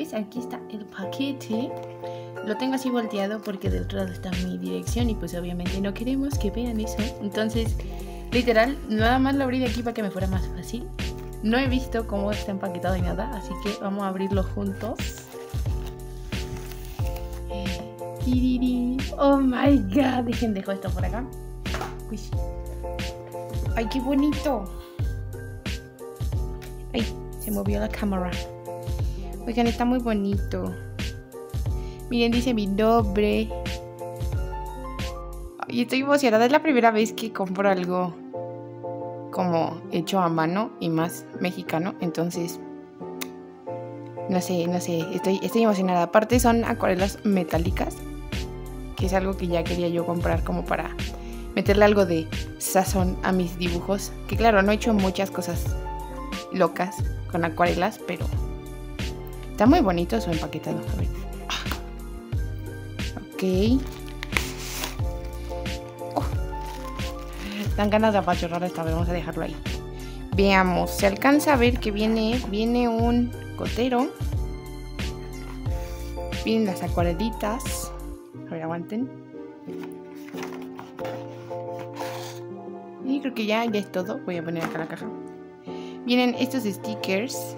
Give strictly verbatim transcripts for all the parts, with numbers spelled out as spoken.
veis, aquí está el paquete. Lo tengo así volteado porque del otro lado está mi dirección y pues obviamente no queremos que vean eso. Entonces, literal, nada más lo abrí de aquí para que me fuera más fácil. No he visto cómo está empaquetado ni nada, así que vamos a abrirlo juntos. Oh my god, dejen, dejo esto por acá. Uy. Ay, qué bonito. Ay, se movió la cámara. Oigan, está muy bonito. Miren, dice mi nombre. Y estoy emocionada, es la primera vez que compro algo como hecho a mano y más mexicano, entonces no sé, no sé, estoy, estoy emocionada. Aparte son acuarelas metálicas, que es algo que ya quería yo comprar como para meterle algo de sazón a mis dibujos, que claro, no he hecho muchas cosas locas con acuarelas, pero está muy bonito su empaquetado, a ver. Ok. Dan ganas de apachorrar esta vez, vamos a dejarlo ahí. Veamos, se alcanza a ver que viene, viene un gotero. Vienen las acuarelitas. A ver, aguanten. Y creo que ya, ya es todo. Voy a poner acá la caja. Vienen estos stickers.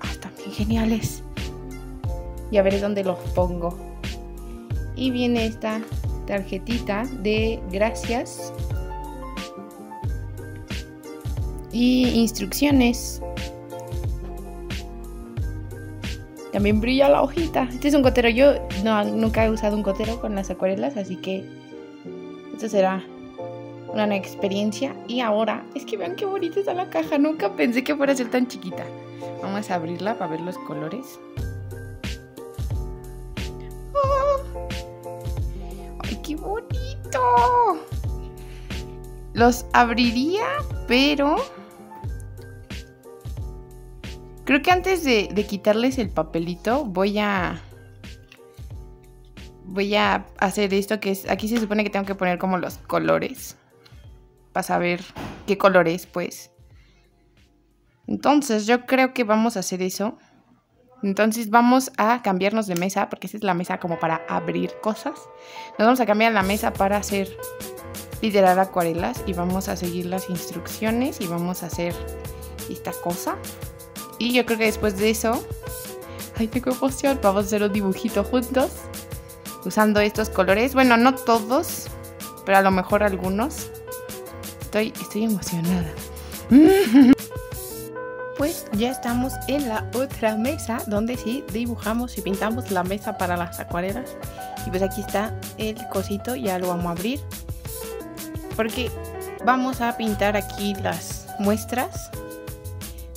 Ah, están bien geniales. Y a ver dónde los pongo. Y viene esta tarjetita de gracias y instrucciones. También brilla la hojita. Este es un gotero, yo no, nunca he usado un gotero con las acuarelas, así que esto será una nueva experiencia. Y ahora, es que vean qué bonita está la caja, nunca pensé que fuera a ser tan chiquita. Vamos a abrirla para ver los colores. ¡Qué bonito! Los abriría, pero creo que antes de, de quitarles el papelito voy a voy a hacer esto que es, aquí se supone que tengo que poner como los colores para saber qué color es, pues. Entonces yo creo que vamos a hacer eso. Entonces vamos a cambiarnos de mesa, porque esta es la mesa como para abrir cosas. Nos vamos a cambiar la mesa para hacer, literal, acuarelas. Y vamos a seguir las instrucciones y vamos a hacer esta cosa. Y yo creo que después de eso, ay, tengo emoción, vamos a hacer un dibujito juntos usando estos colores. Bueno, no todos, pero a lo mejor algunos. Estoy, estoy emocionada. Pues ya estamos en la otra mesa, donde sí dibujamos y pintamos la mesa para las acuarelas. Y pues aquí está el cosito, ya lo vamos a abrir, porque vamos a pintar aquí las muestras.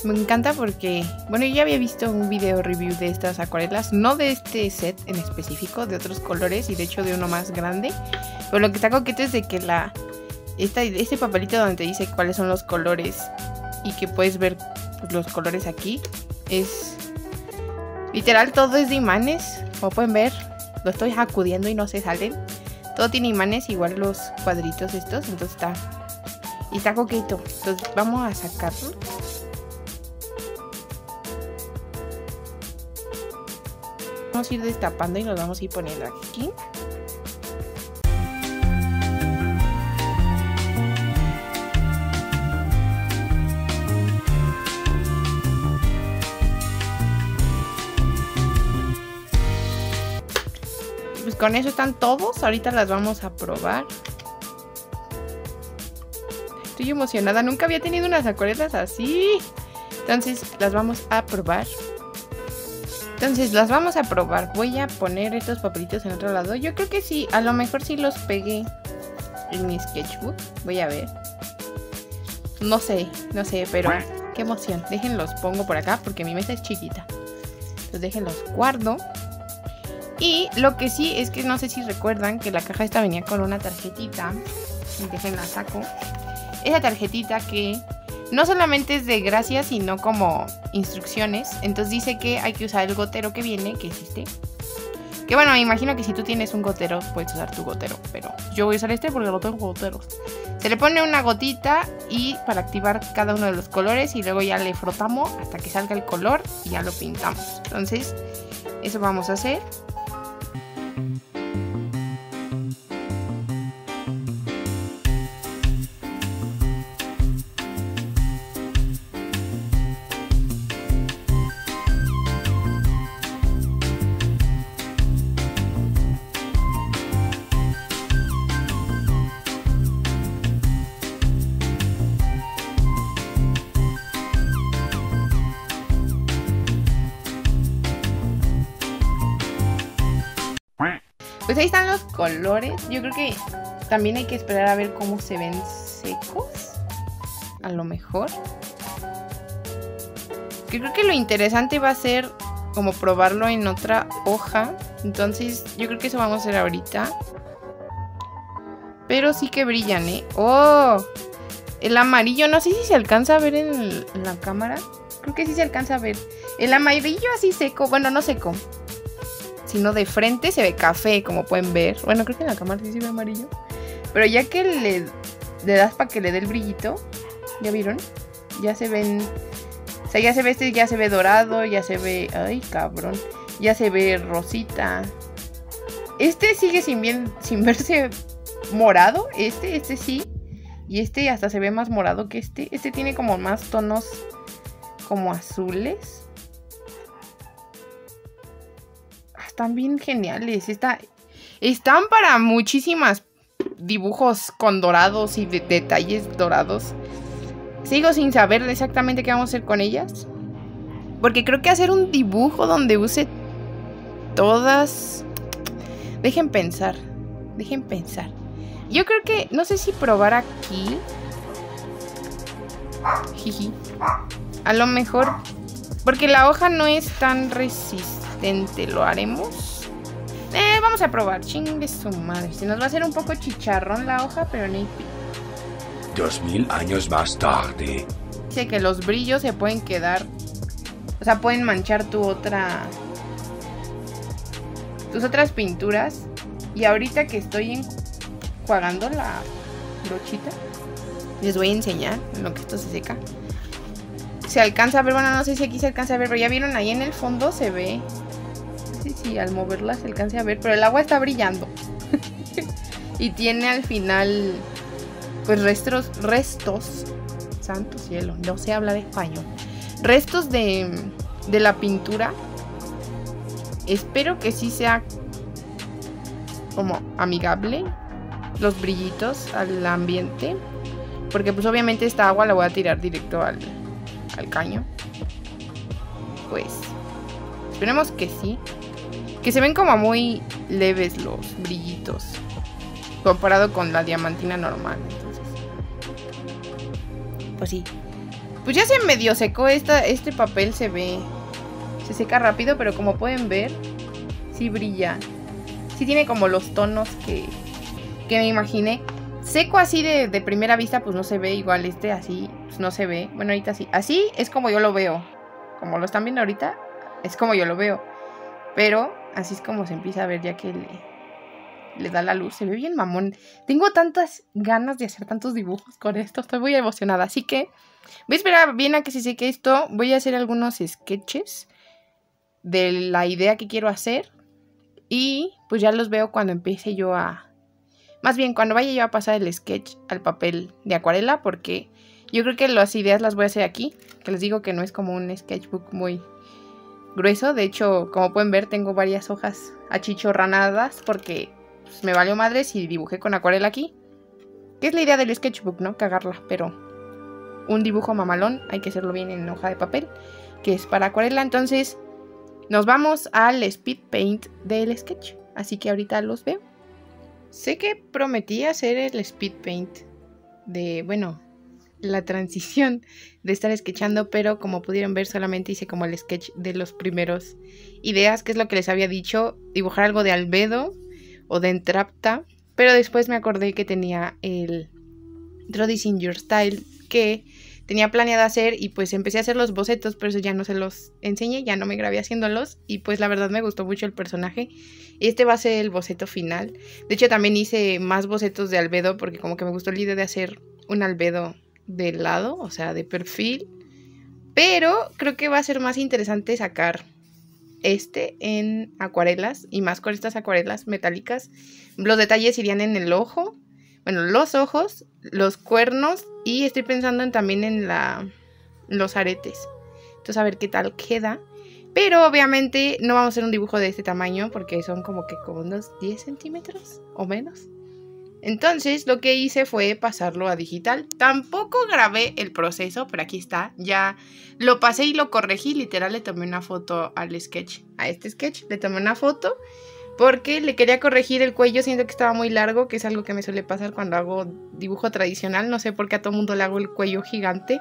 Me encanta porque, bueno, yo ya había visto un video review de estas acuarelas, no de este set en específico, de otros colores y de hecho de uno más grande. Pero lo que está coqueto es de que la, esta, este papelito donde te dice cuáles son los colores y que puedes ver los colores aquí, es literal todo es de imanes, como pueden ver, lo estoy sacudiendo y no se salen, todo tiene imanes, igual los cuadritos estos, entonces está, y está coqueto. Entonces vamos a sacarlo. Vamos a ir destapando y nos vamos a ir poniendo aquí. Con eso están todos, ahorita las vamos a probar. Estoy emocionada, nunca había tenido unas acuarelas así. Entonces las vamos a probar. Entonces las vamos a probar. Voy a poner estos papelitos en otro lado. Yo creo que sí, a lo mejor sí los pegué en mi sketchbook. Voy a ver. No sé, no sé, pero qué emoción. Déjenlos, pongo por acá porque mi mesa es chiquita. Entonces déjenlos, guardo. Y lo que sí es que no sé si recuerdan que la caja esta venía con una tarjetita. Déjenla saco. Esa tarjetita que no solamente es de gracias, sino como instrucciones. Entonces dice que hay que usar el gotero que viene, que existe. Que bueno, me imagino que si tú tienes un gotero, puedes usar tu gotero, pero yo voy a usar este porque lo tengo goteros. Se le pone una gotita y para activar cada uno de los colores, y luego ya le frotamos hasta que salga el color y ya lo pintamos. Entonces, eso vamos a hacer. Pues ahí están los colores. Yo creo que también hay que esperar a ver cómo se ven secos. A lo mejor. Yo creo que lo interesante va a ser como probarlo en otra hoja. Entonces yo creo que eso vamos a hacer ahorita. Pero sí que brillan, ¿eh? ¡Oh! El amarillo, no sé si se alcanza a ver en, el, en la cámara. Creo que sí se alcanza a ver. El amarillo así seco. Bueno, no seco, sino de frente se ve café, como pueden ver. Bueno, creo que en la cámara sí se ve amarillo, pero ya que le, le das para que le dé el brillito, ¿ya vieron? Ya se ven, o sea, ya se ve este, ya se ve dorado, ya se ve, ay cabrón, ya se ve rosita. Este sigue sin, bien, sin verse morado, este, este sí, y este hasta se ve más morado que este. Este tiene como más tonos como azules. Están bien geniales. Está, están para muchísimas dibujos con dorados y de, detalles dorados. Sigo sin saber exactamente qué vamos a hacer con ellas, porque creo que hacer un dibujo donde use todas... Dejen pensar, dejen pensar. Yo creo que, no sé si probar aquí. Jiji. A lo mejor, porque la hoja no es tan resistente. Lo haremos. Eh, vamos a probar. Chingue su madre. Se nos va a hacer un poco chicharrón la hoja, pero no hay fin. Dos mil años más tarde. Dice que los brillos se pueden quedar. O sea, pueden manchar tu otra. Tus otras pinturas. Y ahorita que estoy enjuagando la brochita, les voy a enseñar en lo que esto se seca. Se alcanza a ver, bueno, no sé si aquí se alcanza a ver, pero ya vieron ahí en el fondo se ve. Sí, sí, al moverla se alcance a ver, pero el agua está brillando. Y tiene al final, pues, restos, restos, santo cielo, no sé hablar español. Restos de, de la pintura. Espero que sí sea como amigable los brillitos al ambiente, porque pues obviamente esta agua la voy a tirar directo al, al caño. Pues esperemos que sí. Que se ven como muy leves los brillitos comparado con la diamantina normal. Entonces, pues sí. Pues ya se medio secó esta, este papel. Se ve, se seca rápido, pero como pueden ver, sí brilla. Sí tiene como los tonos que, que me imaginé. Seco así de, de primera vista, pues no se ve igual. Este así, pues no se ve. Bueno, ahorita sí. Así es como yo lo veo. Como lo están viendo ahorita, es como yo lo veo. Pero así es como se empieza a ver ya que le, le da la luz. Se ve bien mamón. Tengo tantas ganas de hacer tantos dibujos con esto. Estoy muy emocionada. Así que voy a esperar bien a que se seque esto. Voy a hacer algunos sketches de la idea que quiero hacer. Y pues ya los veo cuando empiece yo a... Más bien, cuando vaya yo a pasar el sketch al papel de acuarela. Porque yo creo que las ideas las voy a hacer aquí. Que les digo que no es como un sketchbook muy... grueso. De hecho, como pueden ver, tengo varias hojas achichorranadas porque pues, me valió madre si dibujé con acuarela aquí. Que es la idea del sketchbook, ¿no? Cagarla, pero un dibujo mamalón hay que hacerlo bien en hoja de papel, que es para acuarela. Entonces nos vamos al speed paint del sketch. Así que ahorita los veo. Sé que prometí hacer el speed paint de, bueno... la transición de estar sketchando, pero como pudieron ver solamente hice como el sketch de los primeros ideas, que es lo que les había dicho, dibujar algo de Albedo o de Entrapta, pero después me acordé que tenía el Draw This in Your Style, que tenía planeado hacer y pues empecé a hacer los bocetos, pero eso ya no se los enseñé, ya no me grabé haciéndolos y pues la verdad me gustó mucho el personaje. Este va a ser el boceto final. De hecho también hice más bocetos de albedo porque como que me gustó la idea de hacer un albedo de lado, o sea, de perfil. Pero creo que va a ser más interesante sacar este en acuarelas y más con estas acuarelas metálicas. Los detalles irían en el ojo, bueno, los ojos, los cuernos y estoy pensando en, también en la, los aretes. Entonces a ver qué tal queda. Pero obviamente no vamos a hacer un dibujo de este tamaño porque son como que como unos diez centímetros o menos. Entonces lo que hice fue pasarlo a digital. Tampoco grabé el proceso, pero aquí está. Ya lo pasé y lo corregí. Literal le tomé una foto al sketch. A este sketch le tomé una foto porque le quería corregir el cuello. Siento que estaba muy largo, que es algo que me suele pasar cuando hago dibujo tradicional. No sé por qué a todo mundo le hago el cuello gigante.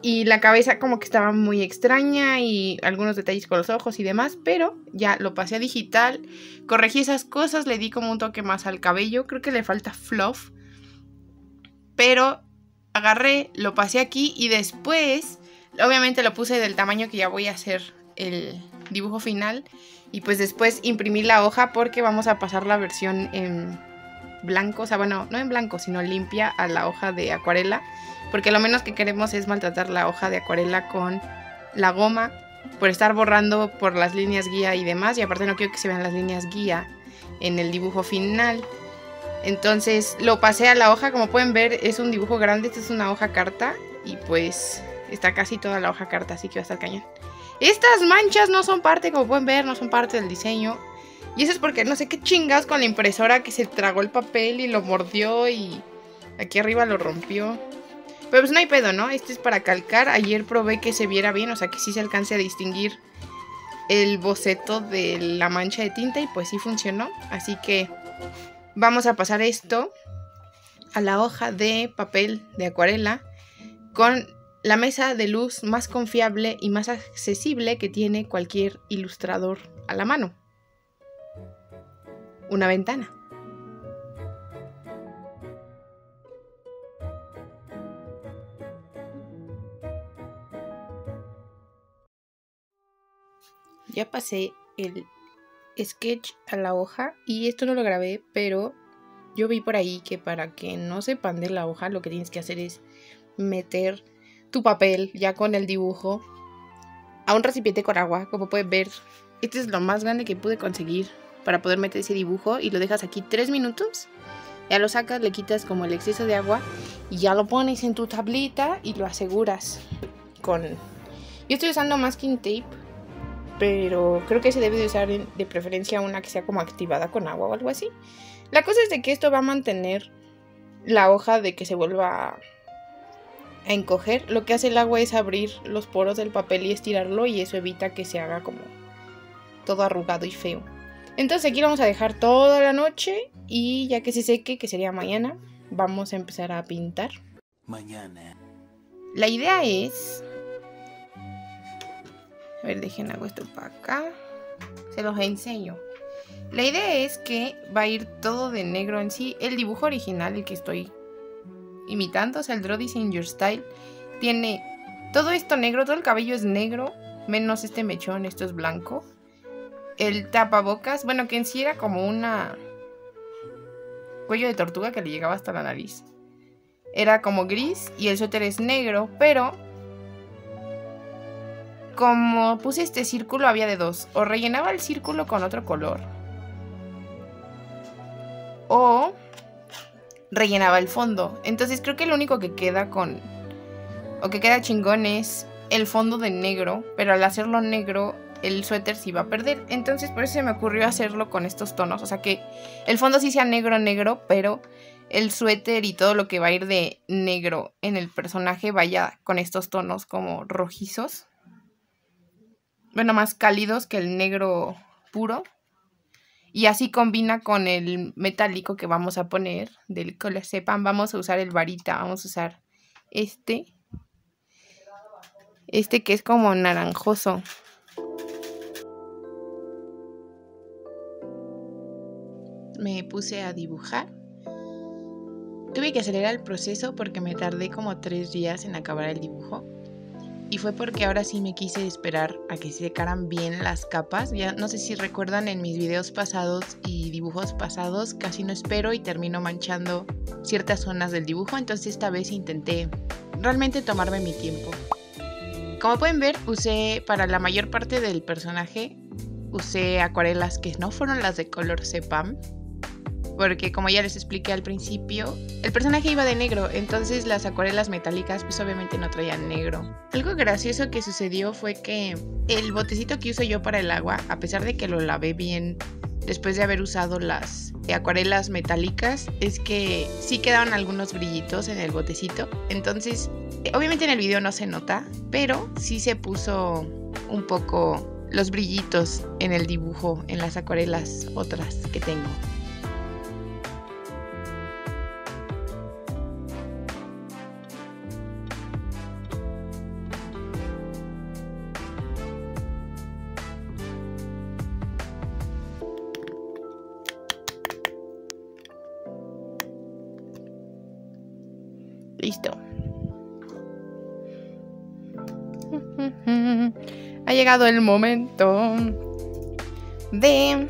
Y la cabeza como que estaba muy extraña y algunos detalles con los ojos y demás, pero ya lo pasé a digital, corregí esas cosas, le di como un toque más al cabello, creo que le falta fluff, pero agarré, lo pasé aquí y después obviamente lo puse del tamaño que ya voy a hacer el dibujo final y pues después imprimí la hoja porque vamos a pasar la versión en blanco, o sea bueno, no en blanco sino limpia a la hoja de acuarela. Porque lo menos que queremos es maltratar la hoja de acuarela con la goma por estar borrando por las líneas guía y demás. Y aparte no quiero que se vean las líneas guía en el dibujo final. Entonces lo pasé a la hoja. Como pueden ver es un dibujo grande. Esta es una hoja carta y pues está casi toda la hoja carta. Así que va a estar cañón. Estas manchas no son parte, como pueden ver, no son parte del diseño. Y eso es porque no sé qué chingas con la impresora que se tragó el papel y lo mordió y aquí arriba lo rompió. Pero pues no hay pedo, ¿no? Este es para calcar. Ayer probé que se viera bien, o sea que sí se alcance a distinguir el boceto de la mancha de tinta y pues sí funcionó. Así que vamos a pasar esto a la hoja de papel de acuarela con la mesa de luz más confiable y más accesible que tiene cualquier ilustrador a la mano. Una ventana. Ya pasé el sketch a la hoja y esto no lo grabé, pero yo vi por ahí que para que no se pande la hoja lo que tienes que hacer es meter tu papel ya con el dibujo a un recipiente con agua. Como puedes ver, este es lo más grande que pude conseguir para poder meter ese dibujo y lo dejas aquí tres minutos. Ya lo sacas, le quitas como el exceso de agua y ya lo pones en tu tablita y lo aseguras con... Yo estoy usando masking tape, pero creo que se debe de usar de preferencia una que sea como activada con agua o algo así. La cosa es de que esto va a mantener la hoja de que se vuelva a encoger. Lo que hace el agua es abrir los poros del papel y estirarlo y eso evita que se haga como todo arrugado y feo. Entonces aquí lo vamos a dejar toda la noche y ya que se seque, que sería mañana, vamos a empezar a pintar. Mañana. La idea es... A ver, dejen hago esto para acá. Se los enseño. La idea es que va a ir todo de negro en sí. El dibujo original, el que estoy imitando, o sea, el Draw This in Your Style, tiene todo esto negro, todo el cabello es negro, menos este mechón, esto es blanco. El tapabocas, bueno, que en sí era como una... cuello de tortuga que le llegaba hasta la nariz. Era como gris y el suéter es negro, pero... como puse este círculo había de dos, o rellenaba el círculo con otro color o rellenaba el fondo. Entonces creo que lo único que queda con o que queda chingón es el fondo de negro, pero al hacerlo negro el suéter se iba a perder. Entonces por eso se me ocurrió hacerlo con estos tonos, o sea que el fondo sí sea negro negro, pero el suéter y todo lo que va a ir de negro en el personaje vaya con estos tonos como rojizos. Bueno, más cálidos que el negro puro. Y así combina con el metálico que vamos a poner del Colorcepam. Vamos a usar el varita. Vamos a usar este. Este que es como naranjoso. Me puse a dibujar. Tuve que acelerar el proceso porque me tardé como tres días en acabar el dibujo. Y fue porque ahora sí me quise esperar a que se secaran bien las capas. Ya no sé si recuerdan en mis videos pasados y dibujos pasados, casi no espero y termino manchando ciertas zonas del dibujo. Entonces esta vez intenté realmente tomarme mi tiempo. Como pueden ver, usé para la mayor parte del personaje, usé acuarelas que no fueron las de Colorcepam. Porque como ya les expliqué al principio, el personaje iba de negro, entonces las acuarelas metálicas pues obviamente no traían negro. Algo gracioso que sucedió fue que el botecito que uso yo para el agua, a pesar de que lo lavé bien después de haber usado las acuarelas metálicas, es que sí quedaban algunos brillitos en el botecito. Entonces, obviamente en el video no se nota, pero sí se puso un poco los brillitos en el dibujo, en las acuarelas otras que tengo. Listo. Ha llegado el momento de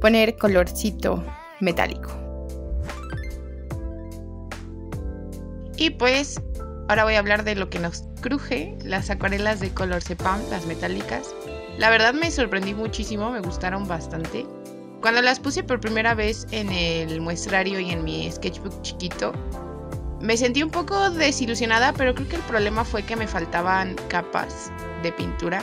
poner colorcito metálico. Y pues ahora voy a hablar de lo que nos cruje, las acuarelas de Colorcepam, las metálicas. La verdad me sorprendí muchísimo, me gustaron bastante. Cuando las puse por primera vez en el muestrario y en mi sketchbook chiquito, me sentí un poco desilusionada, pero creo que el problema fue que me faltaban capas de pintura,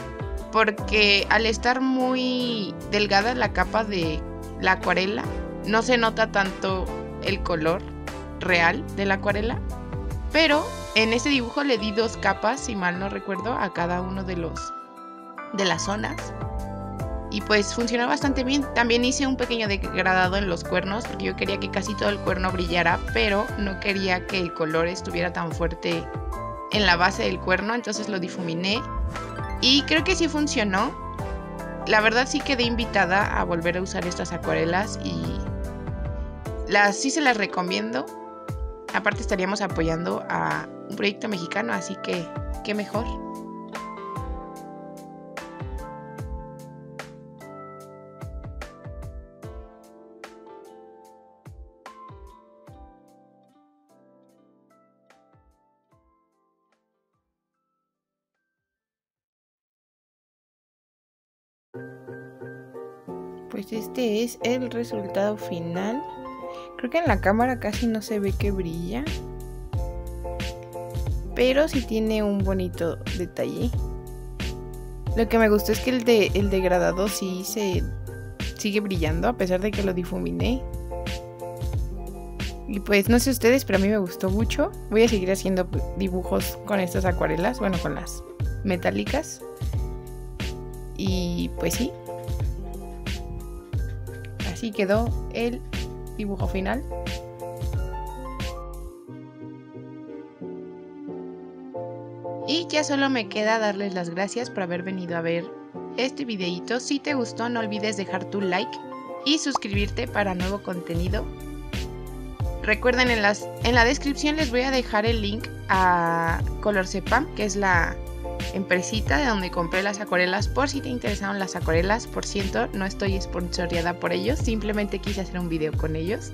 porque al estar muy delgada la capa de la acuarela, no se nota tanto el color real de la acuarela, pero en este dibujo le di dos capas, si mal no recuerdo, a cada uno de, los, de las zonas. Y pues funcionó bastante bien. También hice un pequeño degradado en los cuernos, porque yo quería que casi todo el cuerno brillara, pero no quería que el color estuviera tan fuerte en la base del cuerno, entonces lo difuminé. Y creo que sí funcionó. La verdad sí quedé invitada a volver a usar estas acuarelas y las, sí se las recomiendo. Aparte estaríamos apoyando a un proyecto mexicano, así que qué mejor. Pues este es el resultado final. Creo que en la cámara casi no se ve que brilla, pero sí tiene un bonito detalle. Lo que me gustó es que el, de, el degradado sí se sigue brillando a pesar de que lo difuminé. Y pues no sé ustedes, pero a mí me gustó mucho. Voy a seguir haciendo dibujos con estas acuarelas, bueno, con las metálicas. Y pues sí. Así quedó el dibujo final. Y ya solo me queda darles las gracias por haber venido a ver este videito. Si te gustó, no olvides dejar tu like y suscribirte para nuevo contenido. Recuerden, en, las, en la descripción les voy a dejar el link a Colorcepam, que es la empresita de donde compré las acuarelas, por si te interesaron las acuarelas. Por cierto, no estoy sponsoreada por ellos, simplemente quise hacer un video con ellos,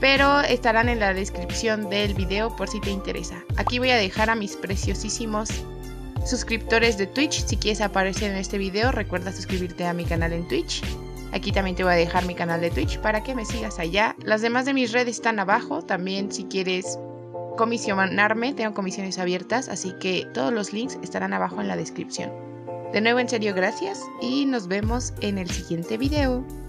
pero estarán en la descripción del video por si te interesa. Aquí voy a dejar a mis preciosísimos suscriptores de Twitch. Si quieres aparecer en este video, recuerda suscribirte a mi canal en Twitch. Aquí también te voy a dejar mi canal de Twitch para que me sigas allá. Las demás de mis redes están abajo. También si quieres comisionarme, tengo comisiones abiertas, así que todos los links estarán abajo en la descripción. De nuevo, en serio, gracias y nos vemos en el siguiente video.